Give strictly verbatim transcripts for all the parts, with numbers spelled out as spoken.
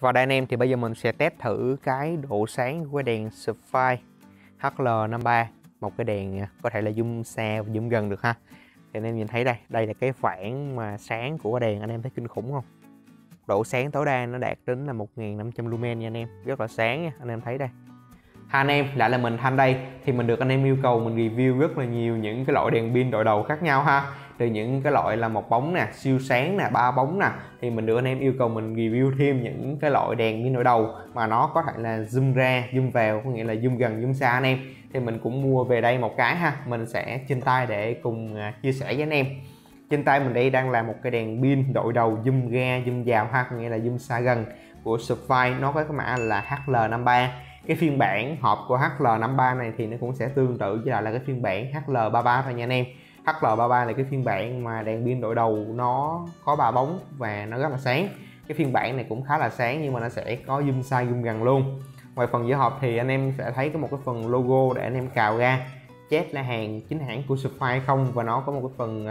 Và đây anh em, thì bây giờ mình sẽ test thử cái độ sáng của đèn Supfire H L năm ba, một cái đèn có thể là zoom xa và zoom gần được ha. Thì anh em nhìn thấy đây, đây là cái khoảng mà sáng của đèn, anh em thấy kinh khủng không? Độ sáng tối đa nó đạt đến là một nghìn năm trăm lumen nha anh em, rất là sáng nha, anh em thấy đây. Hai anh em, lại là mình Thanh đây. Thì mình được anh em yêu cầu mình review rất là nhiều những cái loại đèn pin đội đầu khác nhau ha. Từ những cái loại là một bóng nè, siêu sáng nè, ba bóng nè, thì mình được anh em yêu cầu mình review thêm những cái loại đèn pin đội đầu mà nó có thể là zoom ra, zoom vào, có nghĩa là zoom gần, zoom xa anh em. Thì mình cũng mua về đây một cái ha, mình sẽ trên tay để cùng chia sẻ với anh em. Trên tay mình đây đang là một cái đèn pin đội đầu zoom ra, zoom vào ha, có nghĩa là zoom xa gần của Supfire, nó có cái mã là H L năm ba. Cái phiên bản hộp của H L năm ba này thì nó cũng sẽ tương tự với lại là cái phiên bản H L ba ba thôi nha anh em. H L ba ba là cái phiên bản mà đèn pin đội đầu nó có ba bóng và nó rất là sáng. Cái phiên bản này cũng khá là sáng nhưng mà nó sẽ có zoom xa zoom gần luôn. Ngoài phần giữa hộp thì anh em sẽ thấy có một cái phần logo để anh em cào ra, chép là hàng chính hãng của Supfire hay không, và nó có một cái phần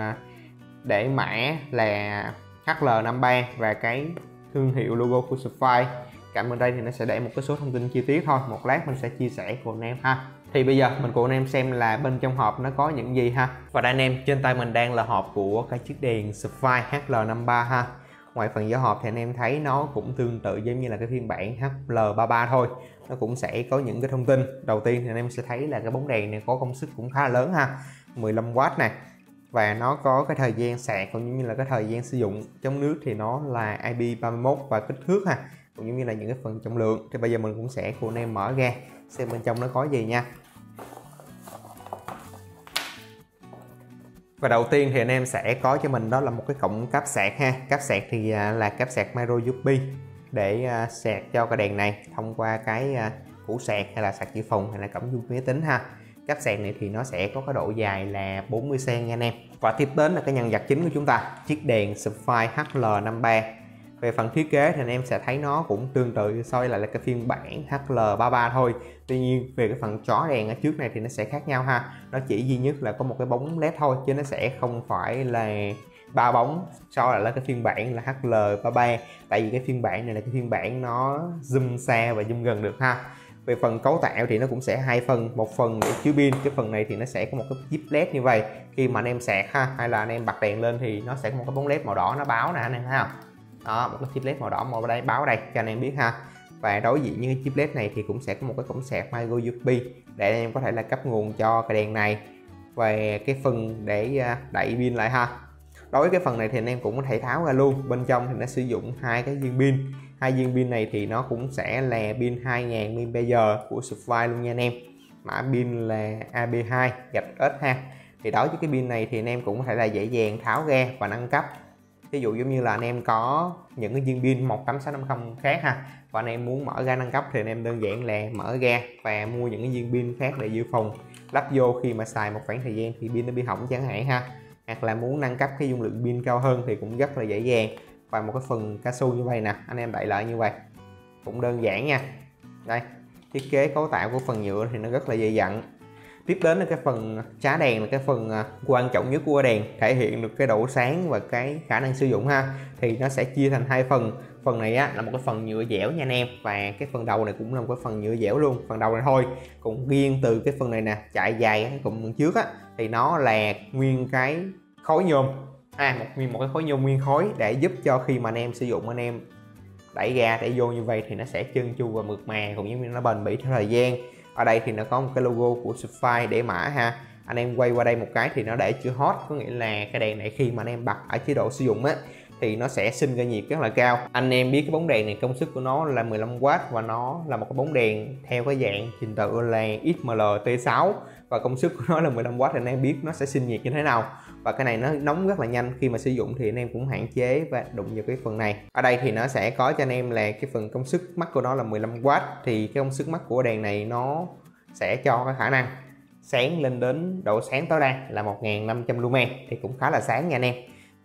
để mã là H L năm ba và cái thương hiệu logo của Supfire. Cảm ơn đây thì nó sẽ để một cái số thông tin chi tiết thôi, một lát mình sẽ chia sẻ cùng anh em ha. Thì bây giờ mình cùng anh em xem là bên trong hộp nó có những gì ha. Và đây anh em, trên tay mình đang là hộp của cái chiếc đèn Supfire H L năm ba ha. Ngoài phần vỏ hộp thì anh em thấy nó cũng tương tự giống như là cái phiên bản H L ba ba thôi. Nó cũng sẽ có những cái thông tin. Đầu tiên thì anh em sẽ thấy là cái bóng đèn này có công suất cũng khá là lớn ha, mười lăm oát này. Và nó có cái thời gian sạc cũng như là cái thời gian sử dụng. Trong nước thì nó là I P ba mươi mốt và kích thước ha, cũng như là những cái phần trọng lượng. Thì bây giờ mình cũng sẽ cùng anh em mở ra xem bên trong nó có gì nha. Và đầu tiên thì anh em sẽ có cho mình đó là một cái cổng cáp sạc ha. Cáp sạc thì là cáp sạc micro u ét bê để sạc cho cái đèn này thông qua cái củ sạc hay là sạc dự phòng hay là cổng u ét bê máy tính ha. Cáp sạc này thì nó sẽ có cái độ dài là bốn mươi xăng-ti-mét nha anh em. Và tiếp đến là cái nhân vật chính của chúng ta, chiếc đèn Supfire H L năm ba. Về phần thiết kế thì anh em sẽ thấy nó cũng tương tự so với lại là cái phiên bản H L ba ba thôi. Tuy nhiên về cái phần chó đèn ở trước này thì nó sẽ khác nhau ha. Nó chỉ duy nhất là có một cái bóng led thôi, chứ nó sẽ không phải là ba bóng so với lại cái phiên bản là H L ba ba. Tại vì cái phiên bản này là cái phiên bản nó zoom xa và zoom gần được ha. Về phần cấu tạo thì nó cũng sẽ hai phần, một phần để chứa pin, cái phần này thì nó sẽ có một cái díp led như vậy. Khi mà anh em sạc ha, hay là anh em bật đèn lên thì nó sẽ có một cái bóng led màu đỏ nó báo nè anh em thấy không? Đó, một cái chip led màu đỏ màu đây báo đây cho anh em biết ha. Và đối diện với cái chip led này thì cũng sẽ có một cái cổng sạc micro u ét bê để anh em có thể là cấp nguồn cho cái đèn này. Và cái phần để đậy pin lại ha. Đối với cái phần này thì anh em cũng có thể tháo ra luôn. Bên trong thì nó sử dụng hai cái viên pin. Hai viên pin này thì nó cũng sẽ là pin hai nghìn mAh của Supfire luôn nha anh em. Mã pin là A B hai gạch S ha. Thì đối với cái pin này thì anh em cũng có thể là dễ dàng tháo ra và nâng cấp. Ví dụ giống như là anh em có những cái viên pin một tám sáu năm không khác ha, và anh em muốn mở ra nâng cấp thì anh em đơn giản là mở ra và mua những cái viên pin khác để dự phòng lắp vô, khi mà xài một khoảng thời gian thì pin nó bị hỏng chẳng hạn ha. Hoặc là muốn nâng cấp cái dung lượng pin cao hơn thì cũng rất là dễ dàng. Và một cái phần cao su như vậy nè, anh em đậy lại như vậy cũng đơn giản nha. Đây, thiết kế cấu tạo của phần nhựa thì nó rất là dày dặn. Tiếp đến là cái phần chá đèn, là cái phần quan trọng nhất của đèn, thể hiện được cái độ sáng và cái khả năng sử dụng ha. Thì nó sẽ chia thành hai phần. Phần này á, là một cái phần nhựa dẻo nha anh em, và cái phần đầu này cũng là một cái phần nhựa dẻo luôn. Phần đầu này thôi, cũng riêng từ cái phần này nè, chạy dài cái cụm trước á, thì nó là nguyên cái khối nhôm à, một, nguyên một cái khối nhôm nguyên khối để giúp cho khi mà anh em sử dụng, anh em đẩy ra đẩy vô như vậy thì nó sẽ trơn tru và mượt mà, cũng như nó bền bỉ theo thời gian. Ở đây thì nó có một cái logo của Supfire để mã ha. Anh em quay qua đây một cái thì nó để chữ hot, có nghĩa là cái đèn này khi mà anh em bật ở chế độ sử dụng á thì nó sẽ sinh ra nhiệt rất là cao. Anh em biết cái bóng đèn này công suất của nó là mười lăm oát và nó là một cái bóng đèn theo cái dạng trình tự là X M L T sáu và công suất của nó là mười lăm oát, thì anh em biết nó sẽ sinh nhiệt như thế nào. Và cái này nó nóng rất là nhanh, khi mà sử dụng thì anh em cũng hạn chế và đụng vào cái phần này. Ở đây thì nó sẽ có cho anh em là cái phần công suất max của nó là mười lăm oát, thì cái công suất max của đèn này nó sẽ cho cái khả năng sáng lên đến độ sáng tối đa là một nghìn năm trăm lumen, thì cũng khá là sáng nha anh em.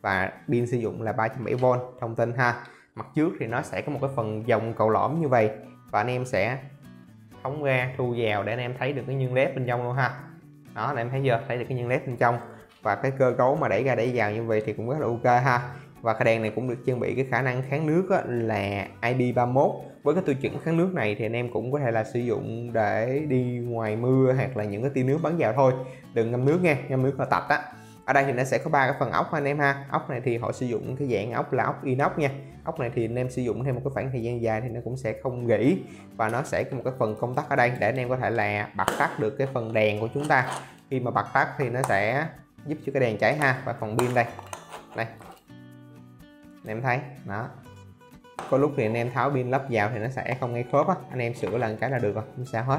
Và pin sử dụng là ba trăm mười bảy vôn. Thông tin ha, mặt trước thì nó sẽ có một cái phần dòng cầu lõm như vậy, và anh em sẽ phóng ra thu vào để anh em thấy được cái nhân led bên trong luôn ha. Đó, anh em thấy giờ thấy được cái nhân led bên trong. Và cái cơ cấu mà đẩy ra đẩy vào như vậy thì cũng rất là ok ha. Và cây đèn này cũng được trang bị cái khả năng kháng nước là I P ba mươi mốt. Với cái tiêu chuẩn kháng nước này thì anh em cũng có thể là sử dụng để đi ngoài mưa hoặc là những cái tia nước bắn vào thôi, đừng ngâm nước nha, ngâm nước là tạch á. Ở đây thì nó sẽ có ba cái phần ốc anh em ha. Ốc này thì họ sử dụng cái dạng ốc là ốc inox nha. Ốc này thì anh em sử dụng thêm một cái khoảng thời gian dài thì nó cũng sẽ không gỉ, và nó sẽ có một cái phần công tắc ở đây để anh em có thể là bật tắt được cái phần đèn của chúng ta. Khi mà bật tắt thì nó sẽ giúp cho cái đèn cháy ha. Và phần pin đây, đây anh em thấy đó, có lúc thì anh em tháo pin lắp vào thì nó sẽ không ngay khớp á, anh em sửa lần cái là được rồi, không sao hết.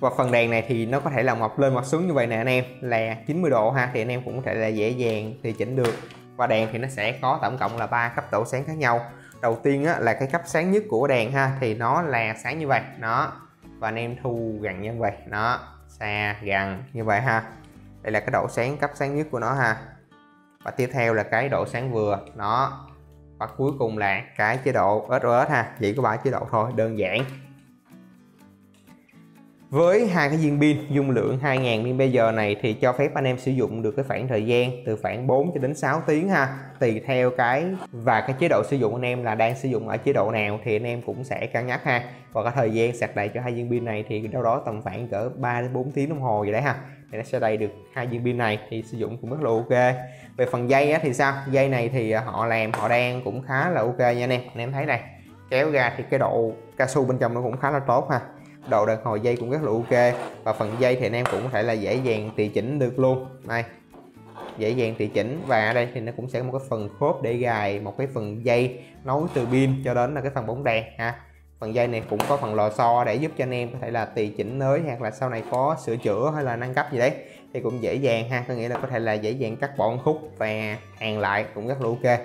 Và phần đèn này thì nó có thể là mọc lên mọc xuống như vậy nè anh em, là chín mươi độ ha, thì anh em cũng có thể là dễ dàng thì chỉnh được. Và đèn thì nó sẽ có tổng cộng là ba cấp độ sáng khác nhau. Đầu tiên á, là cái cấp sáng nhất của đèn ha, thì nó là sáng như vậy đó, và anh em thu gần như vậy đó, xa gần như vậy ha. Đây là cái độ sáng cấp sáng nhất của nó ha. Và tiếp theo là cái độ sáng vừa đó, và cuối cùng là cái chế độ ét o ét ha. Chỉ có ba chế độ thôi, đơn giản. Với hai cái viên pin dung lượng hai nghìn mi li am pe giờ này thì cho phép anh em sử dụng được cái khoảng thời gian từ khoảng bốn cho đến sáu tiếng ha, tùy theo cái và cái chế độ sử dụng anh em là đang sử dụng ở chế độ nào thì anh em cũng sẽ cân nhắc ha. Và cái thời gian sạc đầy cho hai viên pin này thì đâu đó tầm khoảng cỡ ba đến bốn tiếng đồng hồ vậy đấy ha, thì nó sẽ đầy được hai viên pin này, thì sử dụng cũng rất là ok. Về phần dây á thì sao, dây này thì họ làm họ đang cũng khá là ok nha anh em. Anh em thấy này, kéo ra thì cái độ cao su bên trong nó cũng khá là tốt ha, độ đàn hồi dây cũng rất là ok. Và phần dây thì anh em cũng có thể là dễ dàng tùy chỉnh được luôn này, dễ dàng tùy chỉnh. Và ở đây thì nó cũng sẽ có một cái phần khớp để gài một cái phần dây nối từ pin cho đến là cái phần bóng đèn ha. Phần dây này cũng có phần lò xo để giúp cho anh em có thể là tùy chỉnh nới, hoặc là sau này có sửa chữa hay là nâng cấp gì đấy thì cũng dễ dàng ha, có nghĩa là có thể là dễ dàng cắt bỏ khúc và hàn lại cũng rất là ok.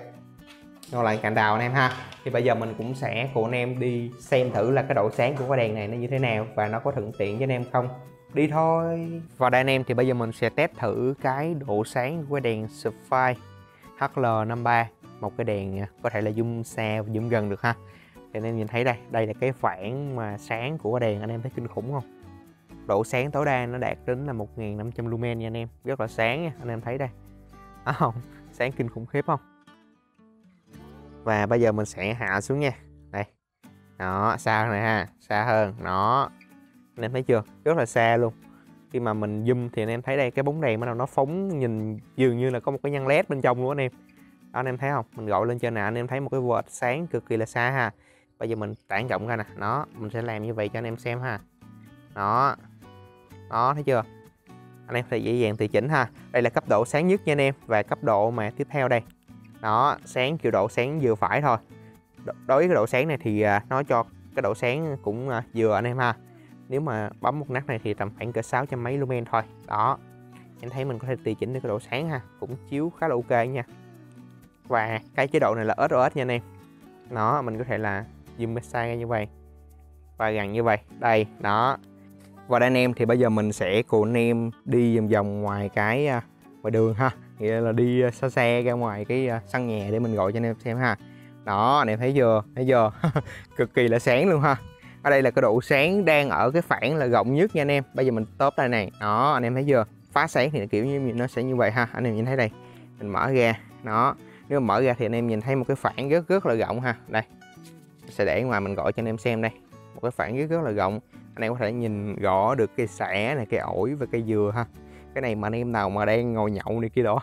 Ngon lành cành đào anh em ha. Thì bây giờ mình cũng sẽ cùng anh em đi xem thử là cái độ sáng của cái đèn này nó như thế nào và nó có thuận tiện cho anh em không. Đi thôi. Và đây anh em thì bây giờ mình sẽ test thử cái độ sáng của cái đèn Supfire H L năm mươi ba, một cái đèn có thể là zoom xa zoom gần được ha. Thì anh em nhìn thấy đây, đây là cái khoảng mà sáng của cái đèn, anh em thấy kinh khủng không? Độ sáng tối đa nó đạt đến là một nghìn năm trăm lumen nha anh em, rất là sáng nha, anh em thấy đây. Đó không? Sáng kinh khủng khiếp không? Và bây giờ mình sẽ hạ xuống nha. Đây. Đó, xa này ha, xa hơn. Đó. Anh em thấy chưa? Rất là xa luôn. Khi mà mình zoom thì anh em thấy đây cái bóng đèn bắt đầu nó phóng, nhìn dường như là có một cái nhăn led bên trong luôn anh em. Đó anh em thấy không? Mình gọi lên trên nè, anh em thấy một cái vệt sáng cực kỳ là xa ha. Bây giờ mình tản rộng ra nè. Đó, mình sẽ làm như vậy cho anh em xem ha. Đó. Đó, thấy chưa? Anh em phải dễ dàng tùy chỉnh ha. Đây là cấp độ sáng nhất nha anh em, và cấp độ mà tiếp theo đây. Đó, sáng kiểu độ sáng vừa phải thôi. Đối với cái độ sáng này thì nó cho cái độ sáng cũng vừa anh em ha. Nếu mà bấm một nắp này thì tầm khoảng cỡ sáu trăm mấy lumen thôi. Đó, em thấy mình có thể tùy chỉnh được cái độ sáng ha, cũng chiếu khá là ok nha. Và cái chế độ này là ét o ét nha anh em. Nó mình có thể là zoom xa ra như vậy và gần như vậy. Đây, đó. Và đây anh em thì bây giờ mình sẽ cùng anh em đi vòng vòng ngoài cái ngoài đường ha, nghĩa là đi xa xe ra ngoài cái sân nhà để mình gọi cho anh em xem ha. Đó, anh em thấy chưa, thấy chưa? Cực kỳ là sáng luôn ha. Ở đây là cái độ sáng đang ở cái khoảng là rộng nhất nha anh em. Bây giờ mình tốp đây này. Đó, anh em thấy chưa? Phá sáng thì kiểu như nó sẽ như vậy ha. Anh em nhìn thấy đây, mình mở ra. Đó, nếu mà mở ra thì anh em nhìn thấy một cái khoảng rất rất là rộng ha. Đây, mình sẽ để ngoài mình gọi cho anh em xem đây. Một cái khoảng rất rất là rộng. Anh em có thể nhìn rõ được cây xẻ này, cây ổi và cây dừa ha. Cái này mà anh em nào mà đang ngồi nhậu này kia đó,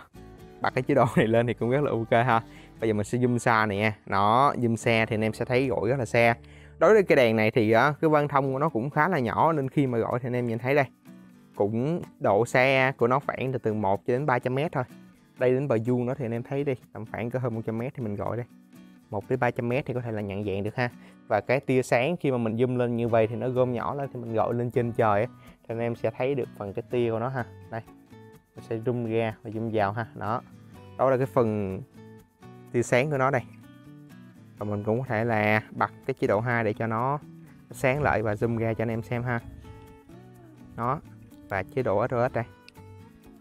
bật cái chế độ này lên thì cũng rất là ok ha. Bây giờ mình sẽ zoom xa này nha. Nó zoom xa thì anh em sẽ thấy gọi rất là xa. Đối với cái đèn này thì cái quang thông của nó cũng khá là nhỏ, nên khi mà gọi thì anh em nhìn thấy đây, cũng độ xa của nó khoảng từ từ một cho đến ba trăm mét thôi. Đây đến bờ vuông nó thì anh em thấy đi, tầm khoảng có hơn một trăm mét thì mình gọi đây, một đến ba trăm mét thì có thể là nhận dạng được ha. Và cái tia sáng khi mà mình zoom lên như vậy thì nó gom nhỏ lên, thì mình gọi lên trên trời ấy, thì anh em sẽ thấy được phần cái tia của nó ha. Đây, mình sẽ zoom ra và zoom vào ha. Đó, đó là cái phần tia sáng của nó đây. Và mình cũng có thể là bật cái chế độ hai để cho nó sáng lại và zoom ra cho anh em xem ha. Đó, và chế độ ét o ét đây.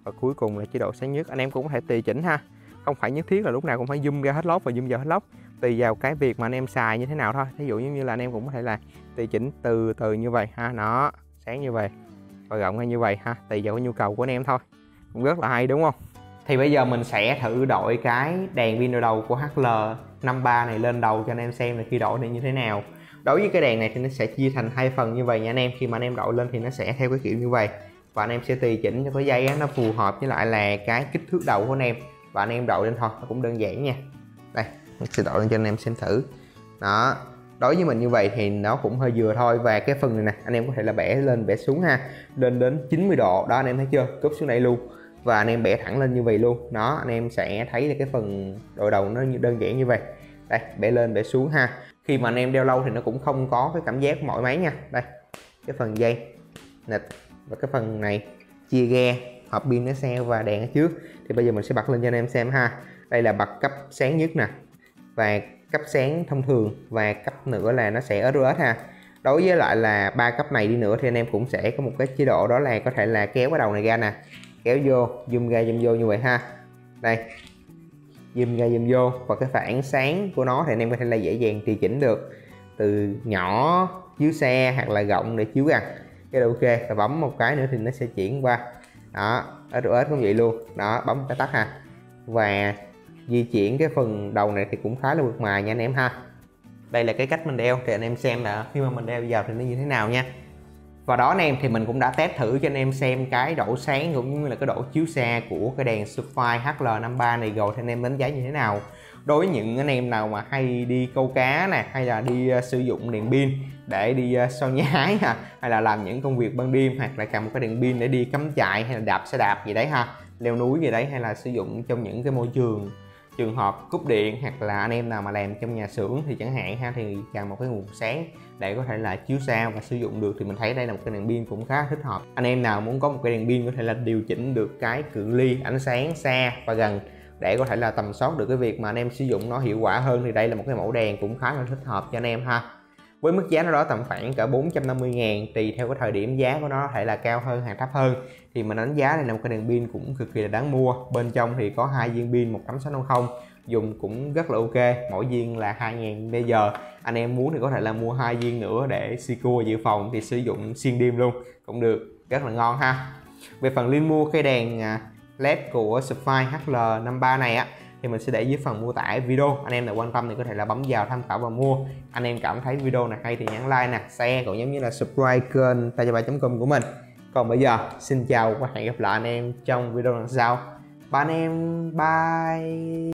Và cuối cùng là chế độ sáng nhất, anh em cũng có thể tùy chỉnh ha. Không phải nhất thiết là lúc nào cũng phải zoom ra hết lốp và zoom vào hết lốp, tùy vào cái việc mà anh em xài như thế nào thôi. Ví dụ như là anh em cũng có thể là tùy chỉnh từ từ như vậy ha. Nó sáng như vậy và rộng hay như vậy ha, tùy vào cái nhu cầu của anh em thôi. Cũng rất là hay đúng không? Thì bây giờ mình sẽ thử đổi cái đèn pin đầu của H L năm ba này lên đầu cho anh em xem là khi đổi thì như thế nào. Đối với cái đèn này thì nó sẽ chia thành hai phần như vậy nha anh em. Khi mà anh em đổi lên thì nó sẽ theo cái kiểu như vậy, và anh em sẽ tùy chỉnh cho cái dây nó phù hợp với lại là cái kích thước đầu của anh em, và anh em đổi lên thôi, cũng đơn giản nha. Đây, mình sẽ đổi lên cho anh em xem thử. Đó, đối với mình như vậy thì nó cũng hơi vừa thôi. Và cái phần này nè, anh em có thể là bẻ lên bẻ xuống ha, lên đến chín mươi độ đó anh em thấy chưa, cúp xuống đây luôn, và anh em bẻ thẳng lên như vậy luôn. Đó, anh em sẽ thấy là cái phần đội đầu nó đơn giản như vậy. Đây, bẻ lên bẻ xuống ha. Khi mà anh em đeo lâu thì nó cũng không có cái cảm giác mỏi máy nha. Đây, cái phần dây nịt và cái phần này chia ghe, hộp pin nó xe và đèn ở trước. Thì bây giờ mình sẽ bật lên cho anh em xem ha. Đây là bật cấp sáng nhất nè, và cấp sáng thông thường, và cấp nữa là nó sẽ ét o ét ha. Đối với lại là ba cấp này đi nữa thì anh em cũng sẽ có một cái chế độ đó là có thể là kéo cái đầu này ra nè, kéo vô, zoom ra zoom vô như vậy ha. Đây, zoom ra zoom vô, và cái phản sáng của nó thì anh em có thể là dễ dàng tùy chỉnh được, từ nhỏ chiếu xe hoặc là rộng để chiếu ra. Cái là ok, và bấm một cái nữa thì nó sẽ chuyển qua. Đó, ét o ét cũng vậy luôn. Đó, bấm cái tắt ha. Và di chuyển cái phần đầu này thì cũng khá là mượt mà nha anh em ha. Đây là cái cách mình đeo thì anh em xem là khi mà mình đeo vào thì nó như thế nào nha. Và đó anh em, thì mình cũng đã test thử cho anh em xem cái độ sáng cũng như là cái độ chiếu xa của cái đèn Supfire H L năm ba này rồi, thì anh em đánh giá như thế nào. Đối với những anh em nào mà hay đi câu cá nè, hay là đi uh, sử dụng đèn pin để đi uh, soi nhái ha, hay là làm những công việc ban đêm, hoặc là cầm một cái đèn pin để đi cắm trại hay là đạp xe đạp gì đấy ha, leo núi gì đấy, hay là sử dụng trong những cái môi trường trường hợp cúp điện, hoặc là anh em nào mà làm trong nhà xưởng thì chẳng hạn ha, thì cần một cái nguồn sáng để có thể là chiếu xa và sử dụng được, thì mình thấy đây là một cái đèn pin cũng khá thích hợp. Anh em nào muốn có một cái đèn pin có thể là điều chỉnh được cái cự ly ánh sáng xa và gần để có thể là tầm soát được cái việc mà anh em sử dụng nó hiệu quả hơn, thì đây là một cái mẫu đèn cũng khá là thích hợp cho anh em ha. Với mức giá nó đó tầm khoảng cỡ bốn trăm năm mươi ngàn, tùy theo cái thời điểm giá của nó có thể là cao hơn hay thấp hơn, thì mình đánh giá đây là một cái đèn pin cũng cực kỳ là đáng mua. Bên trong thì có hai viên pin một tám sáu năm không, dùng cũng rất là ok, mỗi viên là hai ngàn mAh. Anh em muốn thì có thể là mua hai viên nữa để secure dự phòng, thì sử dụng xuyên đêm luôn cũng được, rất là ngon ha. Về phần link mua cây đèn led của Supfire H L năm ba này á, thì mình sẽ để dưới phần mô tả video. Anh em nào quan tâm thì có thể là bấm vào tham khảo và mua. Anh em cảm thấy video này hay thì nhấn like nè, share, cũng giống như là subscribe kênh tachaba chấm com của mình. Còn bây giờ xin chào và hẹn gặp lại anh em trong video lần sau. Bye anh em, bye.